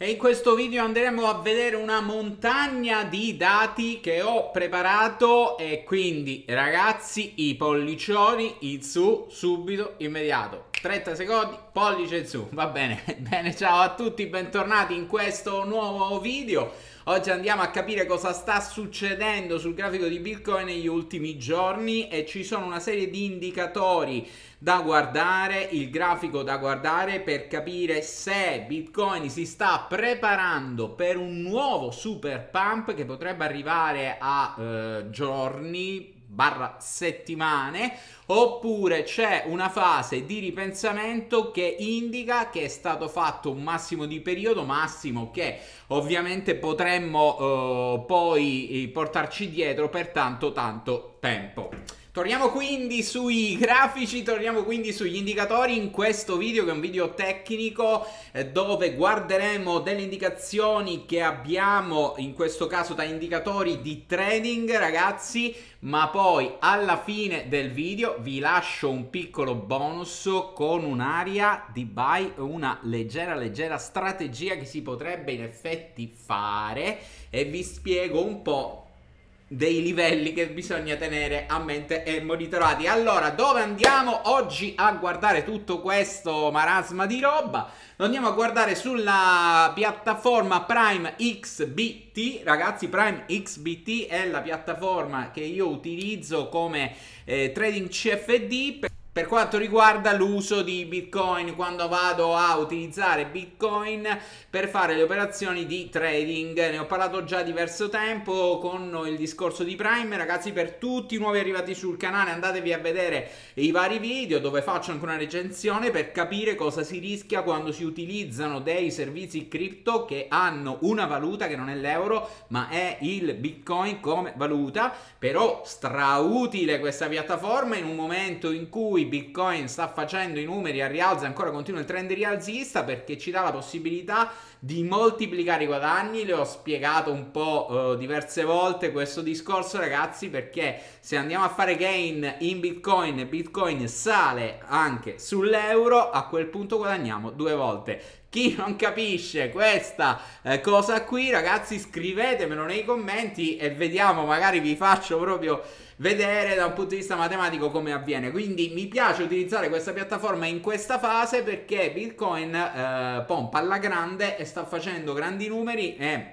E in questo video andremo a vedere una montagna di dati che ho preparato e quindi ragazzi i pollicioni in su subito immediato. 30 secondi, pollice in su, va bene. Bene, ciao a tutti, bentornati in questo nuovo video. Oggi andiamo a capire cosa sta succedendo sul grafico di Bitcoin negli ultimi giorni e ci sono una serie di indicatori da guardare, il grafico da guardare per capire se Bitcoin si sta preparando per un nuovo super pump che potrebbe arrivare a giorni barra settimane, oppure c'è una fase di ripensamento che indica che è stato fatto un massimo di periodo, massimo che ovviamente potremmo poi portarci dietro per tanto tempo. Torniamo quindi sui grafici, torniamo quindi sugli indicatori in questo video, che è un video tecnico dove guarderemo delle indicazioni che abbiamo, in questo caso da indicatori di trading, ragazzi, ma poi alla fine del video vi lascio un piccolo bonus con un'area di buy, una leggera strategia che si potrebbe in effetti fare e vi spiego un po' dei livelli che bisogna tenere a mente e monitorati. Allora, dove andiamo oggi a guardare tutto questo marasma di roba? Lo andiamo a guardare sulla piattaforma Prime XBT, ragazzi. Prime XBT è la piattaforma che io utilizzo come trading CFD per quanto riguarda l'uso di Bitcoin, quando vado a utilizzare Bitcoin per fare le operazioni di trading. Ne ho parlato già diverso tempo con il discorso di Prime, ragazzi. Per tutti i nuovi arrivati sul canale andatevi a vedere i vari video dove faccio anche una recensione per capire cosa si rischia quando si utilizzano dei servizi cripto che hanno una valuta che non è l'euro ma è il Bitcoin come valuta. Però strautile questa piattaforma in un momento in cui Bitcoin sta facendo i numeri a rialzo, ancora continua il trend rialzista, perché ci dà la possibilità di moltiplicare i guadagni. Le ho spiegato un po' diverse volte questo discorso, ragazzi, perché se andiamo a fare gain in Bitcoin e Bitcoin sale anche sull'euro, a quel punto guadagniamo due volte. Chi non capisce questa cosa qui, ragazzi, scrivetemelo nei commenti e vediamo, magari vi faccio proprio vedere da un punto di vista matematico come avviene. Quindi mi piace utilizzare questa piattaforma in questa fase perché Bitcoin pompa alla grande e sta facendo grandi numeri e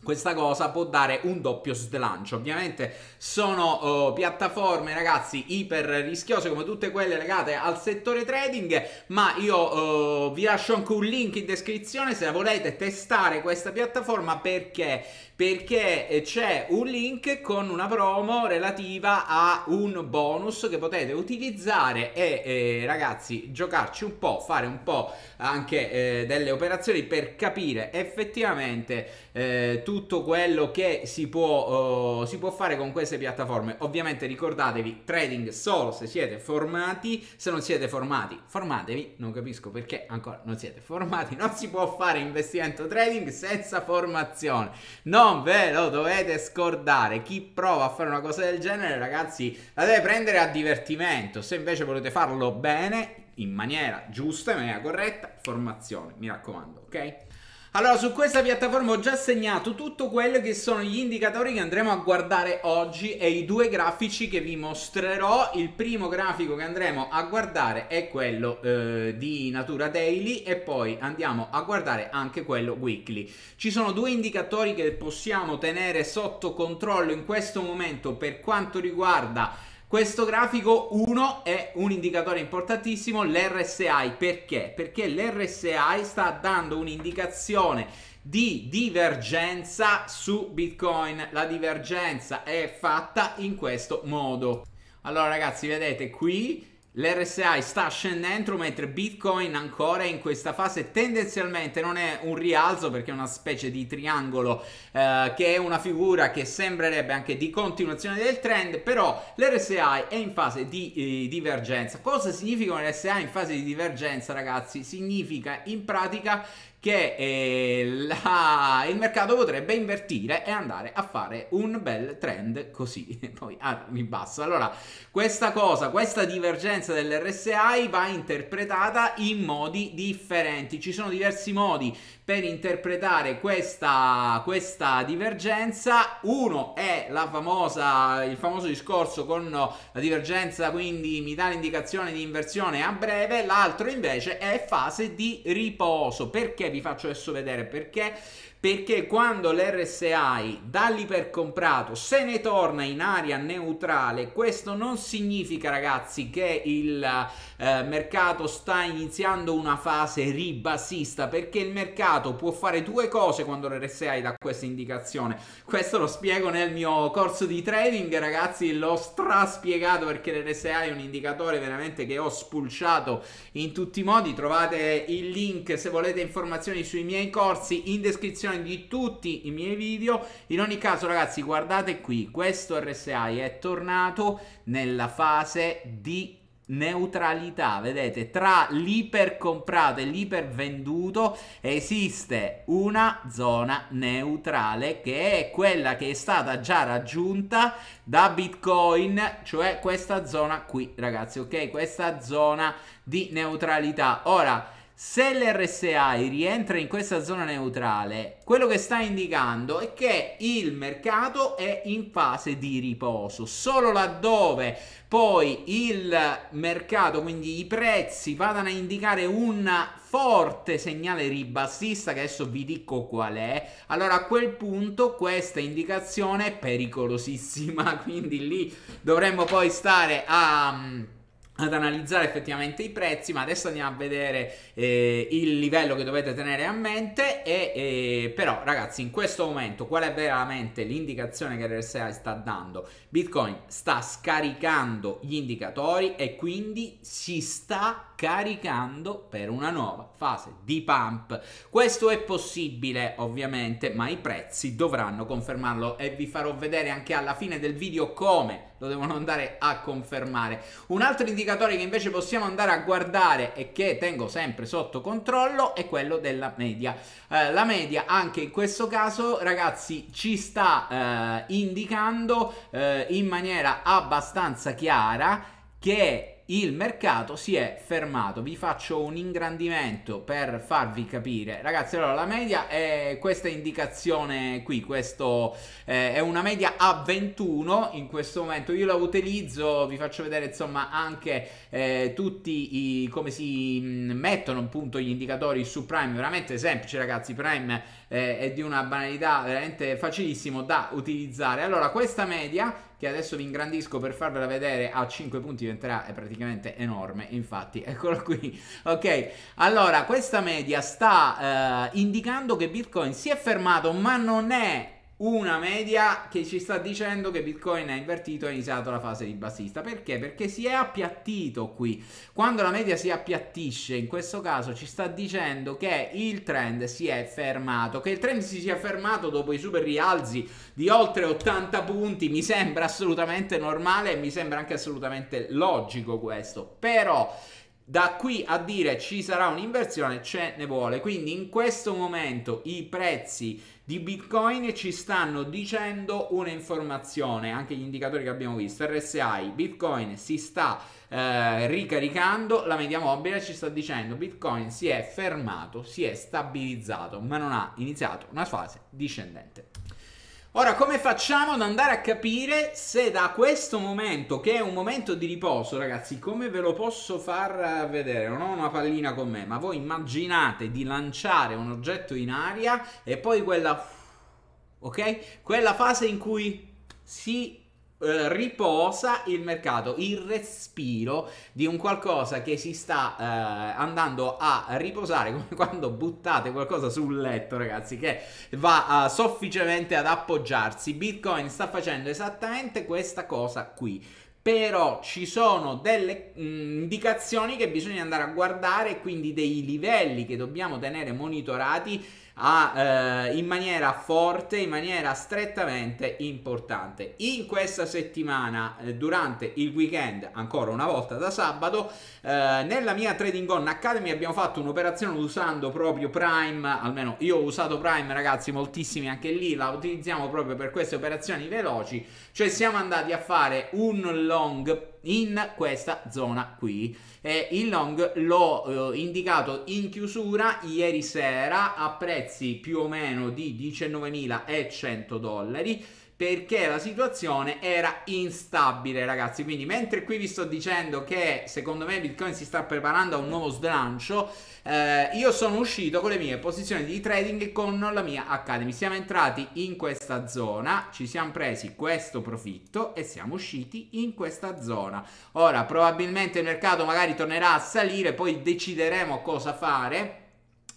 questa cosa può dare un doppio slancio. Ovviamente sono piattaforme, ragazzi, iper rischiose come tutte quelle legate al settore trading, ma io vi lascio anche un link in descrizione se la volete testare questa piattaforma, perché c'è un link con una promo relativa a un bonus che potete utilizzare e ragazzi giocarci un po', fare un po' anche delle operazioni per capire effettivamente tutto quello che si può fare con queste piattaforme. Ovviamente ricordatevi, trading solo se siete formati, se non siete formati formatevi, non capisco perché ancora non siete formati. Non si può fare investimento trading senza formazione, non ve lo dovete scordare. Chi prova a fare una cosa del genere, ragazzi, la deve prendere a divertimento. Se invece volete farlo bene, in maniera giusta, in maniera corretta, formazione, mi raccomando, ok? Allora, su questa piattaforma ho già segnato tutto quello che sono gli indicatori che andremo a guardare oggi e i due grafici che vi mostrerò. Il primo grafico che andremo a guardare è quello di natura daily e poi andiamo a guardare anche quello weekly. Ci sono due indicatori che possiamo tenere sotto controllo in questo momento per quanto riguarda questo grafico. Uno è un indicatore importantissimo, l'RSI. Perché? Perché l'RSI sta dando un'indicazione di divergenza su Bitcoin. La divergenza è fatta in questo modo. Allora, ragazzi, vedete qui l'RSI sta scendendo mentre Bitcoin ancora in questa fase tendenzialmente non è un rialzo, perché è una specie di triangolo che è una figura che sembrerebbe anche di continuazione del trend, però l'RSI è in fase di divergenza. Cosa significa un RSI in fase di divergenza, ragazzi? Significa in pratica che il mercato potrebbe invertire e andare a fare un bel trend così, poi a ribasso. Allora questa cosa, questa divergenza dell'RSI va interpretata in modi differenti, ci sono diversi modi per interpretare questa divergenza. Uno è il famoso discorso con la divergenza, quindi mi dà l'indicazione di inversione a breve, l'altro invece è fase di riposo. Perché vi faccio adesso vedere? Perché quando l'RSI dall'ipercomprato se ne torna in area neutrale, questo non significa, ragazzi, che il mercato sta iniziando una fase ribassista, perché il mercato può fare due cose quando l'RSI dà questa indicazione. Questo lo spiego nel mio corso di trading, ragazzi, l'ho straspiegato, perché l'RSI è un indicatore veramente che ho spulciato in tutti i modi. Trovate il link se volete informazioni sui miei corsi in descrizione di tutti i miei video. In ogni caso, ragazzi, guardate qui, questo RSI è tornato nella fase di neutralità, vedete, tra l'ipercomprato e l'ipervenduto esiste una zona neutrale che è quella che è stata già raggiunta da Bitcoin, cioè questa zona qui, ragazzi, ok, questa zona di neutralità. Ora, se l'RSI rientra in questa zona neutrale, quello che sta indicando è che il mercato è in fase di riposo. Solo laddove poi il mercato, quindi i prezzi, vadano a indicare un forte segnale ribassista, che adesso vi dico qual è, allora a quel punto questa indicazione è pericolosissima, quindi lì dovremmo poi stare ad analizzare effettivamente i prezzi. Ma adesso andiamo a vedere il livello che dovete tenere a mente però, ragazzi, in questo momento qual è veramente l'indicazione che l'RSI sta dando? Bitcoin sta scaricando gli indicatori e quindi si sta caricando per una nuova fase di pump. Questo è possibile ovviamente, ma i prezzi dovranno confermarlo e vi farò vedere anche alla fine del video come lo devono andare a confermare. Un altro indicatore che invece possiamo andare a guardare e che tengo sempre sotto controllo è quello della media. La media anche in questo caso, ragazzi, ci sta indicando in maniera abbastanza chiara che il mercato si è fermato. Vi faccio un ingrandimento per farvi capire, ragazzi. Allora, la media è questa indicazione qui, questo è una media a 21 in questo momento, io la utilizzo, vi faccio vedere insomma anche tutti i come si mettono appunto gli indicatori su Prime, veramente semplice, ragazzi. Prime è di una banalità, veramente facilissimo da utilizzare. Allora, questa media, che adesso vi ingrandisco per farvela vedere, a 5 punti diventerà praticamente enorme, infatti eccolo qui, ok. Allora, questa media sta indicando che Bitcoin si è fermato, ma non è una media che ci sta dicendo che Bitcoin è invertito e ha iniziato la fase ribassista. Perché? Perché si è appiattito qui. Quando la media si appiattisce, in questo caso ci sta dicendo che il trend si è fermato, che il trend si sia fermato dopo i super rialzi di oltre 80 punti. Mi sembra assolutamente normale e mi sembra anche assolutamente logico questo. Però da qui a dire ci sarà un'inversione ce ne vuole, quindi in questo momento i prezzi di Bitcoin ci stanno dicendo un'informazione, anche gli indicatori che abbiamo visto, RSI, Bitcoin si sta ricaricando, la media mobile ci sta dicendo Bitcoin si è fermato, si è stabilizzato, ma non ha iniziato una fase discendente. Ora, come facciamo ad andare a capire se da questo momento, che è un momento di riposo, ragazzi, come ve lo posso far vedere? Non ho una pallina con me, ma voi immaginate di lanciare un oggetto in aria e poi quella, ok? Quella fase in cui si riposa il mercato, il respiro di un qualcosa che si sta andando a riposare, come quando buttate qualcosa sul letto, ragazzi, che va sofficemente ad appoggiarsi. Bitcoin sta facendo esattamente questa cosa qui. però ci sono delle indicazioni che bisogna andare a guardare, quindi dei livelli che dobbiamo tenere monitorati in maniera forte, in maniera strettamente importante. In questa settimana, durante il weekend, ancora una volta da sabato, nella mia Trading On Academy abbiamo fatto un'operazione usando proprio Prime, almeno io ho usato Prime, ragazzi, moltissimi anche lì, la utilizziamo proprio per queste operazioni veloci, cioè siamo andati a fare un long in questa zona qui, e il long l'ho indicato in chiusura ieri sera a prezzi più o meno di $19.100, perché la situazione era instabile, ragazzi. Quindi mentre qui vi sto dicendo che secondo me Bitcoin si sta preparando a un nuovo slancio, io sono uscito con le mie posizioni di trading con la mia Academy. Siamo entrati in questa zona, ci siamo presi questo profitto e siamo usciti in questa zona. Ora probabilmente il mercato magari tornerà a salire, poi decideremo cosa fare,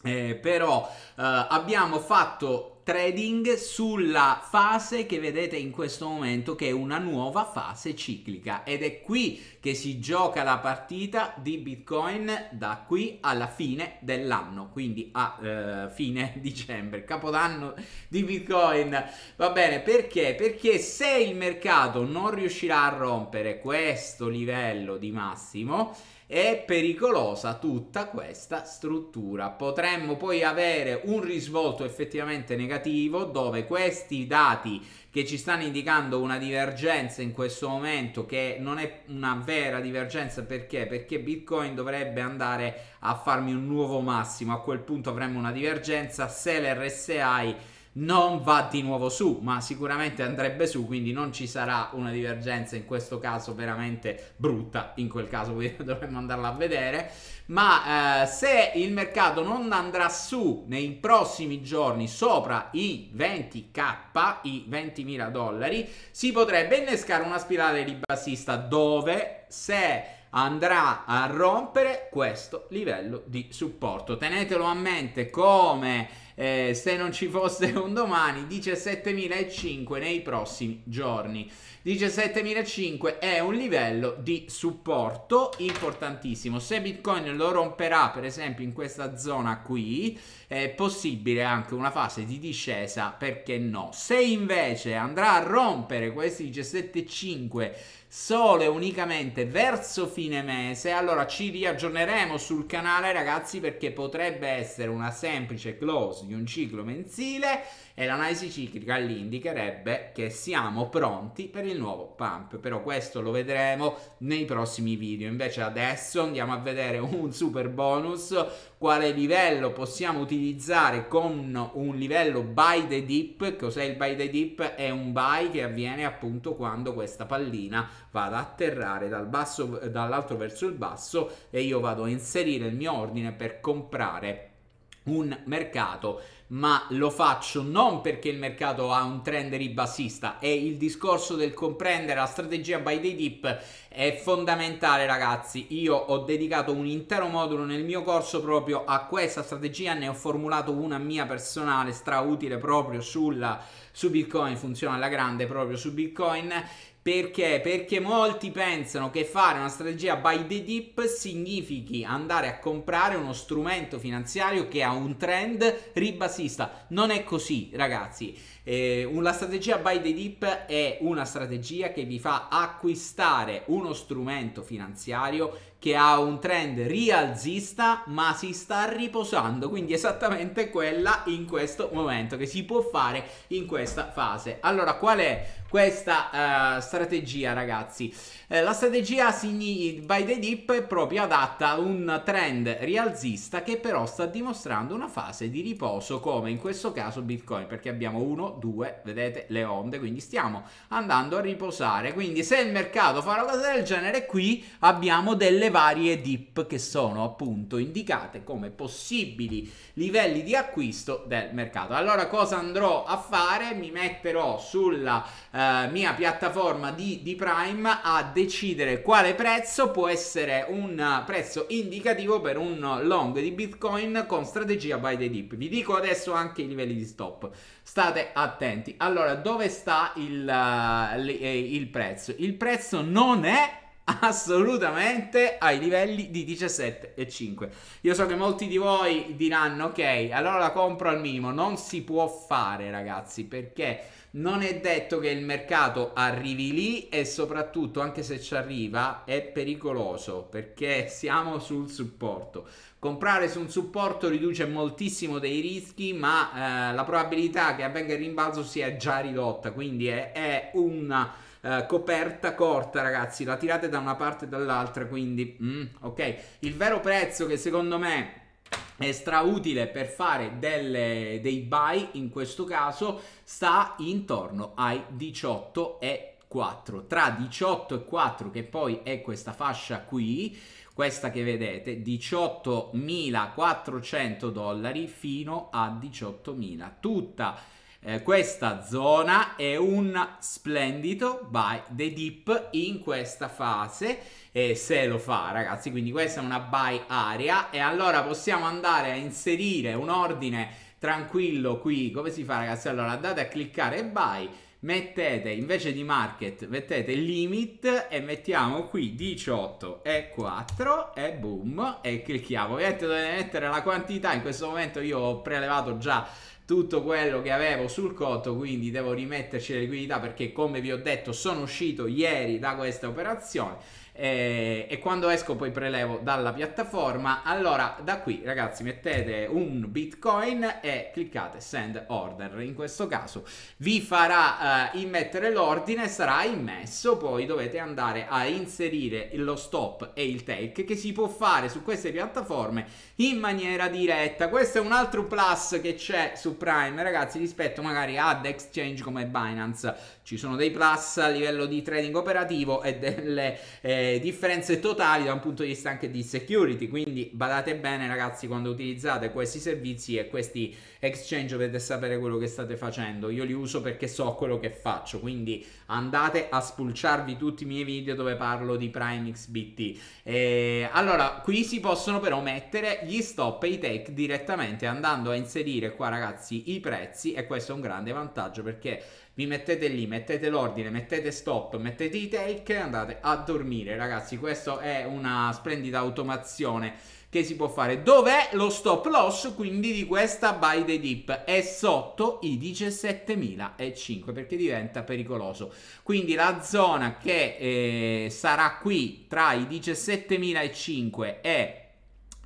però abbiamo fatto trading sulla fase che vedete in questo momento, che è una nuova fase ciclica, ed è qui che si gioca la partita di Bitcoin da qui alla fine dell'anno, quindi a fine dicembre, capodanno di Bitcoin, va bene? Perché? Perché se il mercato non riuscirà a rompere questo livello di massimo, è pericolosa tutta questa struttura. Potremmo poi avere un risvolto effettivamente negativo, dove questi dati che ci stanno indicando una divergenza in questo momento, che non è una vera divergenza, perché? Perché Bitcoin dovrebbe andare a farmi un nuovo massimo, a quel punto avremmo una divergenza se l'RSI non va di nuovo su, ma sicuramente andrebbe su, quindi non ci sarà una divergenza in questo caso veramente brutta, in quel caso dovremmo andarla a vedere. Ma se il mercato non andrà su nei prossimi giorni sopra i 20k, i $20.000, si potrebbe innescare una spirale ribassista, dove se andrà a rompere questo livello di supporto, tenetelo a mente come se non ci fosse un domani, 17.005 nei prossimi giorni. 17.005 è un livello di supporto importantissimo. Se Bitcoin lo romperà per esempio in questa zona qui, è possibile anche una fase di discesa, perché no? Se invece andrà a rompere questi 17.5 solo e unicamente verso fine mese, allora ci riaggiorneremo sul canale, ragazzi, perché potrebbe essere una semplice close di un ciclo mensile, e l'analisi ciclica lì indicherebbe che siamo pronti per il nuovo pump. Però questo lo vedremo nei prossimi video. Invece adesso andiamo a vedere un super bonus, quale livello possiamo utilizzare con un livello buy the dip. Cos'è il buy the dip? È un buy che avviene appunto quando questa pallina va ad atterrare dal basso, dall'alto verso il basso, e io vado a inserire il mio ordine per comprare un mercato, ma lo faccio non perché il mercato ha un trend ribassista. E il discorso del comprendere la strategia buy the dip è fondamentale, ragazzi. Io ho dedicato un intero modulo nel mio corso proprio a questa strategia, ne ho formulato una mia personale strautile proprio su Bitcoin, funziona alla grande proprio su Bitcoin. Perché? Perché molti pensano che fare una strategia buy the dip significhi andare a comprare uno strumento finanziario che ha un trend ribassista. Non è così, ragazzi. La strategia buy the dip è una strategia che vi fa acquistare uno strumento finanziario che ha un trend rialzista ma si sta riposando, quindi esattamente quella in questo momento che si può fare in questa fase. Allora qual è questa strategia, ragazzi? La strategia buy the dip è proprio adatta a un trend rialzista che però sta dimostrando una fase di riposo, come in questo caso Bitcoin, perché abbiamo 1, 2, vedete le onde, quindi stiamo andando a riposare. Quindi se il mercato fa una cosa del genere qui, abbiamo delle varie dip che sono appunto indicate come possibili livelli di acquisto del mercato. Allora cosa andrò a fare? Mi metterò sulla mia piattaforma di Prime a decidere quale prezzo può essere un prezzo indicativo per un long di Bitcoin con strategia buy the dip. Vi dico adesso anche i livelli di stop, state attenti. Allora, dove sta il prezzo? Il prezzo non è assolutamente ai livelli di 17,5. Io so che molti di voi diranno ok, allora la compro al minimo. Non si può fare, ragazzi, perché non è detto che il mercato arrivi lì, e soprattutto anche se ci arriva è pericoloso perché siamo sul supporto. Comprare su un supporto riduce moltissimo dei rischi, ma la probabilità che avvenga il rimbalzo si è già ridotta, quindi è una coperta corta, ragazzi, la tirate da una parte e dall'altra, quindi ok. Il vero prezzo che secondo me è strautile per fare dei buy in questo caso sta intorno ai 18,4, tra 18,4, che poi è questa fascia qui, questa che vedete, 18.400 dollari fino a 18.000, tutta questa zona è un splendido buy the dip in questa fase, e se lo fa, ragazzi, quindi questa è una buy area, e allora possiamo andare a inserire un ordine tranquillo qui. Come si fa, ragazzi? Allora andate a cliccare buy, mettete invece di market, mettete limit e mettiamo qui 18,4 e boom, e clicchiamo. Ovviamente dovete mettere la quantità, in questo momento io ho prelevato già tutto quello che avevo sul conto, quindi devo rimetterci le liquidità perché, come vi ho detto, sono uscito ieri da questa operazione e quando esco poi prelevo dalla piattaforma. Allora da qui, ragazzi, mettete un Bitcoin e cliccate send order, in questo caso vi farà immettere l'ordine, sarà immesso, poi dovete andare a inserire lo stop e il take, che si può fare su queste piattaforme in maniera diretta. Questo è un altro plus che c'è su Prime, ragazzi, rispetto magari ad exchange come Binance. Ci sono dei plus a livello di trading operativo e delle differenze totali da un punto di vista anche di security, quindi badate bene, ragazzi, quando utilizzate questi servizi e questi exchange dovete sapere quello che state facendo. Io li uso perché so quello che faccio, quindi andate a spulciarvi tutti i miei video dove parlo di Prime XBT. Allora qui si possono però mettere gli stop e i take direttamente andando a inserire qua, ragazzi, i prezzi, e questo è un grande vantaggio perché vi mettete lì, mettete l'ordine, mettete stop, mettete i take e andate a dormire, ragazzi. Questa è una splendida automazione che si può fare. Dov'è lo stop loss quindi di questa buy the dip? È sotto i 17.005 perché diventa pericoloso, quindi la zona che sarà qui tra i 17.005 e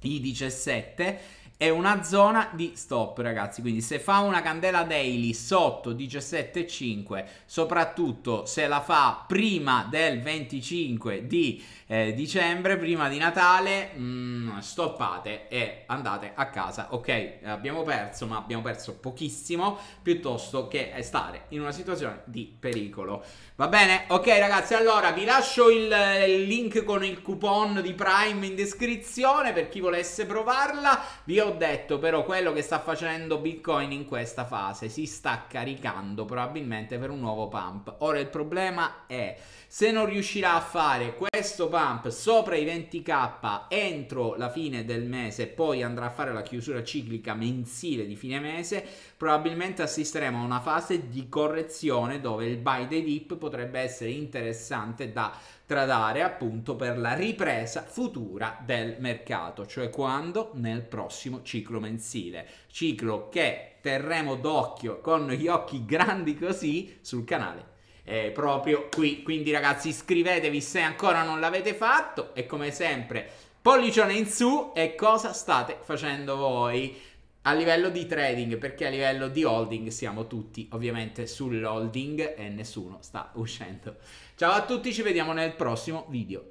i 17 è una zona di stop, ragazzi, quindi se fa una candela daily sotto 17,5, soprattutto se la fa prima del 25 di dicembre, prima di Natale, stoppate e andate a casa. Ok, abbiamo perso, ma abbiamo perso pochissimo piuttosto che stare in una situazione di pericolo. Va bene? Ok, ragazzi, allora vi lascio il link con il coupon di Prime in descrizione per chi volesse provarla. Vi ho detto però quello che sta facendo Bitcoin in questa fase: si sta caricando probabilmente per un nuovo pump. Ora il problema è se non riuscirà a fare questo pump sopra i 20k entro la fine del mese, poi andrà a fare la chiusura ciclica mensile di fine mese, probabilmente assisteremo a una fase di correzione dove il buy the dip potrebbe essere interessante da tradare appunto per la ripresa futura del mercato, cioè quando? Nel prossimo ciclo mensile, ciclo che terremo d'occhio con gli occhi grandi così sul canale proprio qui. Quindi, ragazzi, iscrivetevi se ancora non l'avete fatto e, come sempre, pollicione in su. E cosa state facendo voi a livello di trading? Perché a livello di holding siamo tutti ovviamente sull'holding e nessuno sta uscendo. Ciao a tutti, ci vediamo nel prossimo video.